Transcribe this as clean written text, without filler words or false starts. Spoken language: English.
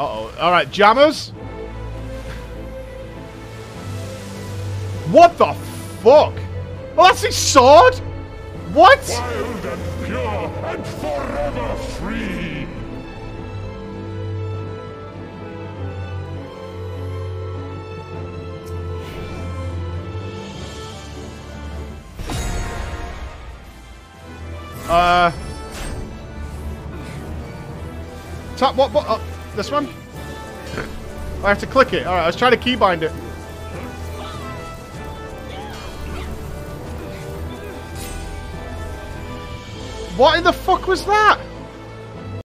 Uh-oh. All right, jammers. What the fuck? Oh, that's his sword? What? Wild and pure and forever free. Tap what? Oh, this one? I have to click it. Alright, I was trying to keybind it. What in the fuck was that?